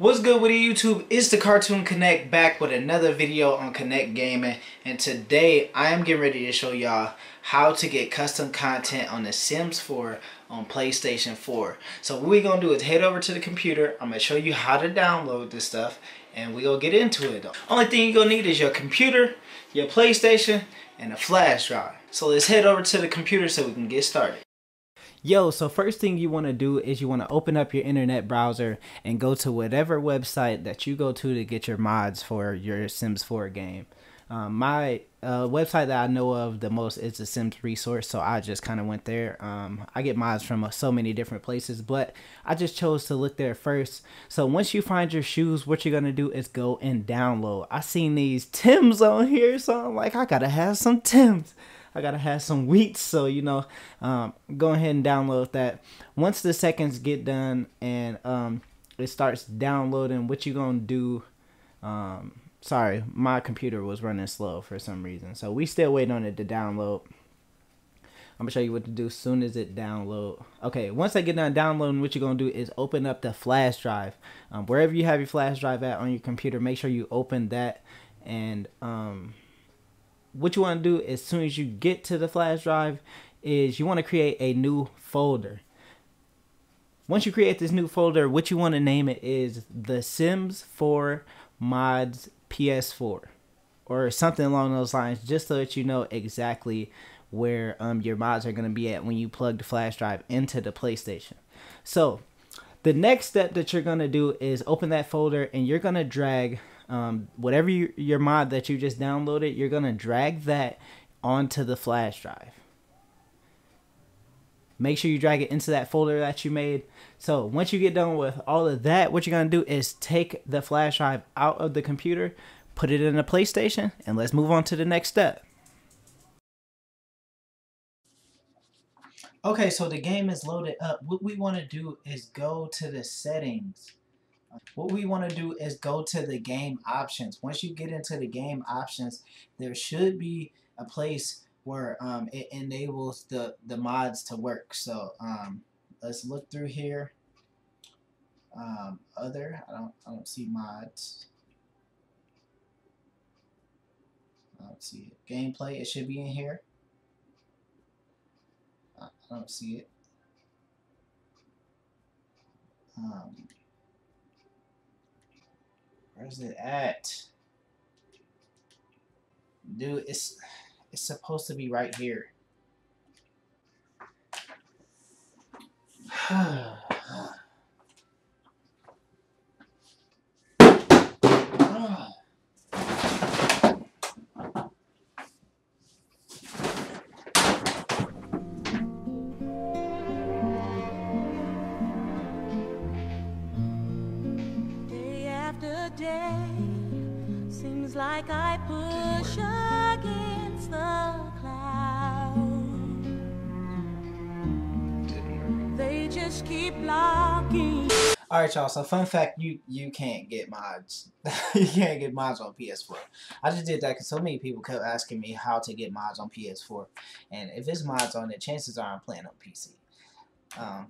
What's good with you, YouTube? It's the Cartoon Connect back with another video on Connect Gaming, and today I am getting ready to show y'all how to get custom content on The Sims 4 on PlayStation 4. So what we're going to do is head over to the computer. I'm going to show you how to download this stuff, and we're going to get into it. Only thing you're going to need is your computer, your PlayStation, and a flash drive. So let's head over to the computer so we can get started. Yo, so first thing you want to do is you want to open up your internet browser and go to whatever website that you go to get your mods for your Sims 4 game. My website that I know of the most is The Sims Resource, so I just kind of went there. I get mods from so many different places, but I just chose to look there first. So once you find your shoes, what you're going to do is go and download. I seen these Tims on here, so I'm like, I got to have some Tims. I gotta have some wheat, so you know, go ahead and download that. Once the seconds get done and it starts downloading, what you gonna do? Sorry, my computer was running slow for some reason, so we still waiting on it to download. I'm gonna show you what to do as soon as it download. Okay, once I get done downloading, what you're gonna do is open up the flash drive. Wherever you have your flash drive at on your computer, make sure you open that. And what you want to do as soon as you get to the flash drive is you want to create a new folder. Once you create this new folder, what you want to name it is The Sims 4 Mods PS4 or something along those lines, just so that you know exactly where your mods are going to be at when you plug the flash drive into the PlayStation. So the next step that you're going to do is open that folder and you're going to drag whatever your mod that you just downloaded, you're going to drag that onto the flash drive. Make sure you drag it into that folder that you made. So once you get done with all of that, what you're going to do is take the flash drive out of the computer, put it in the PlayStation, and let's move on to the next step. Okay, so the game is loaded up. What we want to do is go to the settings. What we want to do is go to the game options. Once you get into the game options, there should be a place where it enables the mods to work. So let's look through here. Other, I don't see mods. I don't see it. Gameplay, it should be in here. I don't see it. Where's it at? Dude, it's supposed to be right here. Seems like I push against the cloud. They just keep blocking. Alright y'all, so fun fact, you can't get mods. You can't get mods on PS4. I just did that because so many people kept asking me how to get mods on PS4. And if it's mods on it, chances are I'm playing on PC.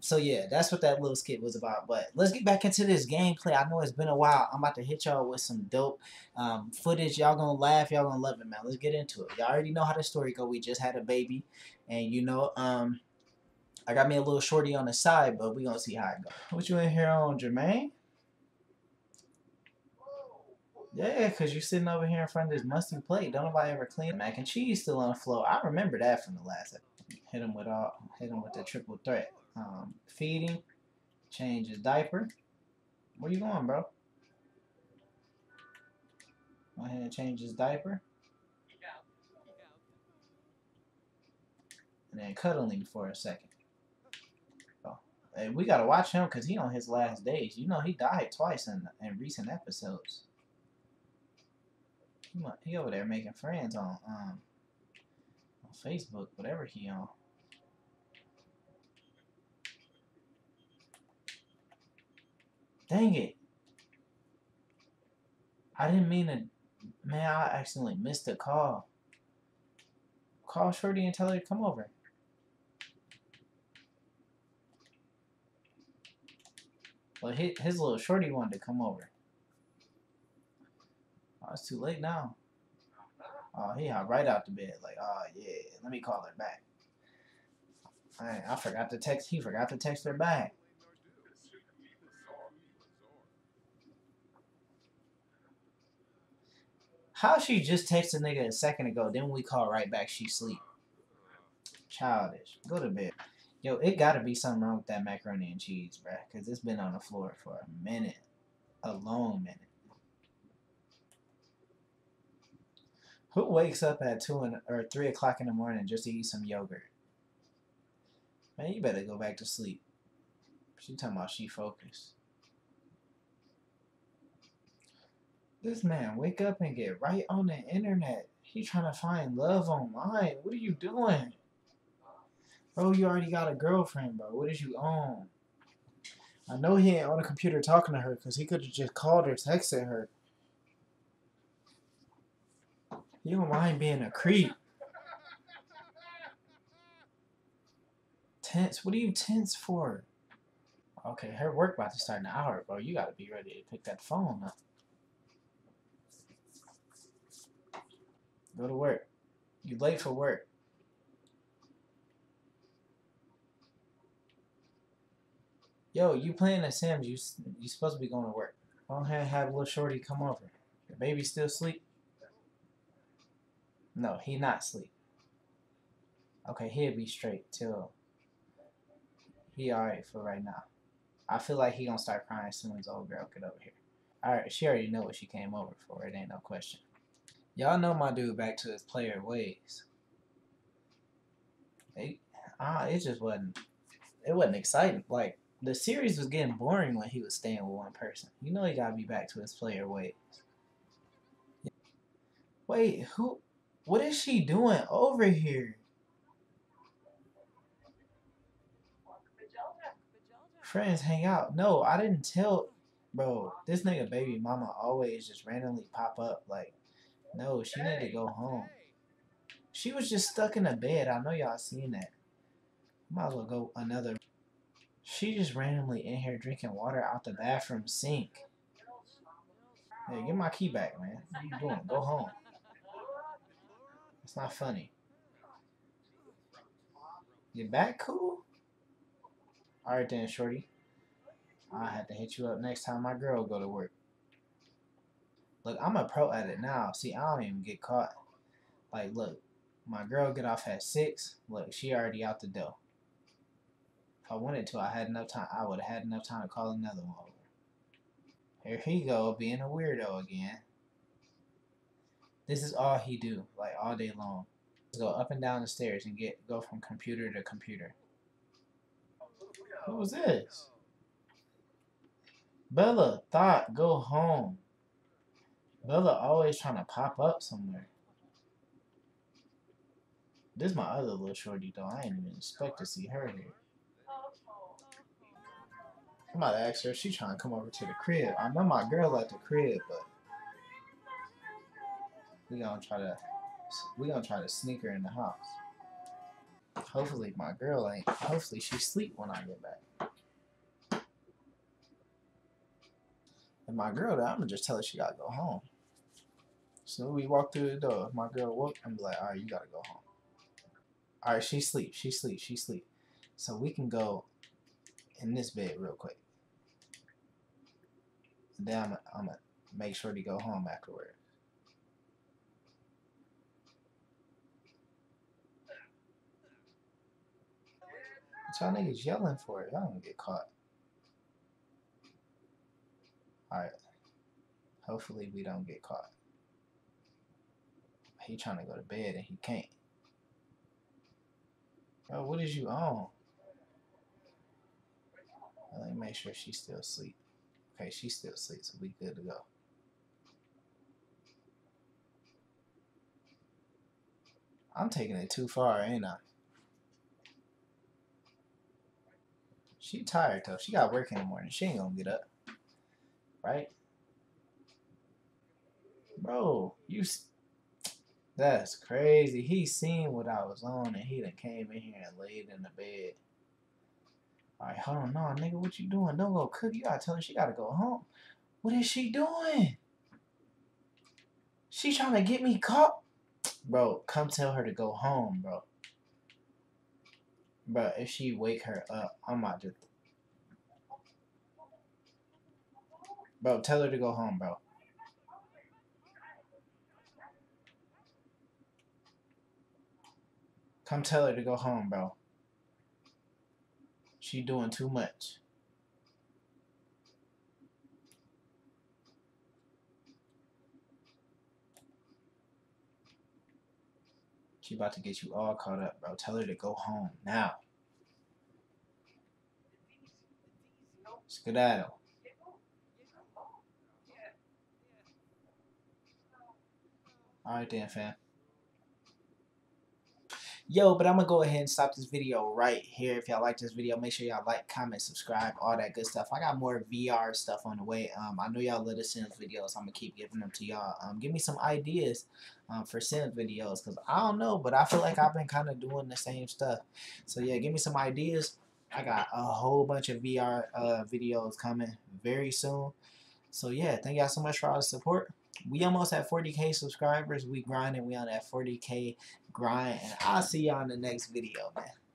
So yeah, that's what that little skit was about, but let's get back into this gameplay. I know it's been a while. I'm about to hit y'all with some dope footage. Y'all gonna laugh, y'all gonna love it, man. Let's get into it. Y'all already know how the story go. We just had a baby, and you know, I got me a little shorty on the side, but we gonna see how it goes. What you in here on, Jermaine? Yeah, cause you're sitting over here in front of this musty plate. Don't nobody ever clean. Mac and cheese still on the floor. I remember that from the last episode. Hit him with the triple threat. Feeding, change his diaper. Where you going, bro? Go ahead and change his diaper. And then cuddling for a second. Oh, hey, we gotta watch him because he on his last days. You know he died twice in recent episodes. He over there making friends on Facebook, whatever he on. Dang it. I didn't mean to. Man, I accidentally missed a call. Call Shorty and tell her to come over. But his little shorty wanted to come over. Oh, it's too late now. Oh, he hopped right out the bed. Like, oh, yeah, let me call her back. Man, I forgot to text. He forgot to text her back. How she just text a nigga a second ago, then we call right back, she sleep. Childish. Go to bed. Yo, it gotta be something wrong with that macaroni and cheese, bruh, because it's been on the floor for a minute. A long minute. Who wakes up at 3 o'clock in the morning just to eat some yogurt? Man, you better go back to sleep. She talking about she focused. This man, wake up and get right on the internet. He trying to find love online. What are you doing? Bro, you already got a girlfriend, bro. What is you on? I know he ain't on the computer talking to her because he could have just called or texted her. You don't mind being a creep. Tense? What are you tense for? Okay, her work about to start in an hour, bro. You gotta be ready to pick that phone up. Go to work. You late for work. Yo, you playing The Sims? You supposed to be going to work. Go ahead and have little shorty come over. Your baby still asleep? No, he not asleep. Okay, he'll be straight till he alright for right now. I feel like he gonna start crying as soon as old girl get over here. Alright, she already know what she came over for. It ain't no question. Y'all know my dude back to his player ways. It just wasn't. It wasn't exciting. Like, the series was getting boring when he was staying with one person. You know he gotta be back to his player ways. Wait, who? What is she doing over here? Friends hang out. No, I didn't tell. Bro, this nigga baby mama always just randomly pop up like. No, she need to go home. She was just stuck in a bed. I know y'all seen that. Might as well go another. She just randomly in here drinking water out the bathroom sink. Hey, get my key back, man. What you doing? Go home. It's not funny. Get back, cool? Alright then, shorty. I'll have to hit you up next time my girl go to work. Look, I'm a pro at it now. See, I don't even get caught. Like, look, my girl get off at 6. Look, she already out the door. If I wanted to, I would have had enough time to call another one over. Here he go, being a weirdo again. This is all he do, like, all day long. Just go up and down the stairs and go from computer to computer. Who was this? Bella thought, go home. Bella always trying to pop up somewhere. This is my other little shorty though. I didn't even expect to see her here. I'm about to ask her if she trying to come over to the crib. I know my girl at the crib, but we gonna try to sneak her in the house. Hopefully my girl ain't. Hopefully she sleep when I get back. And my girl, I'm gonna just tell her she gotta go home. So we walk through the door. If my girl woke, I'm like, alright, you gotta go home. Alright, she sleep, she sleep, she sleep. So we can go in this bed real quick. And then I'm gonna make sure to go home afterward. What y'all niggas yelling for? Y'all don't get caught. Alright, hopefully we don't get caught. He trying to go to bed and he can't. Bro, what is you on? Let me make sure she's still asleep. Okay, she's still asleep, so we good to go. I'm taking it too far, ain't I? She tired though. She got work in the morning. She ain't gonna get up. Right? Bro, that's crazy. He seen what I was on and he done came in here and laid in the bed. Alright, hold on. Nah, nigga, what you doing? Don't go cook. You gotta tell her she gotta go home. What is she doing? She trying to get me caught? Bro, come tell her to go home, bro. Bro, if she wake her up, I'm about to... Bro, tell her to go home, bro. Come tell her to go home, bro. She doing too much. She about to get you all caught up, bro. Tell her to go home now. Skedaddle. Alright then, fam. Yo, but I'm going to go ahead and stop this video right here. If y'all like this video, make sure y'all like, comment, subscribe, all that good stuff. I got more VR stuff on the way. I know y'all love the Sims videos. I'm going to keep giving them to y'all. Give me some ideas for Sims videos, because I don't know, but I feel like I've been kind of doing the same stuff. So, yeah, give me some ideas. I got a whole bunch of VR videos coming very soon. So, yeah, thank y'all so much for all the support. We almost at 40K subscribers. We grinding. We on that 40K grind. And I'll see y'all in the next video, man.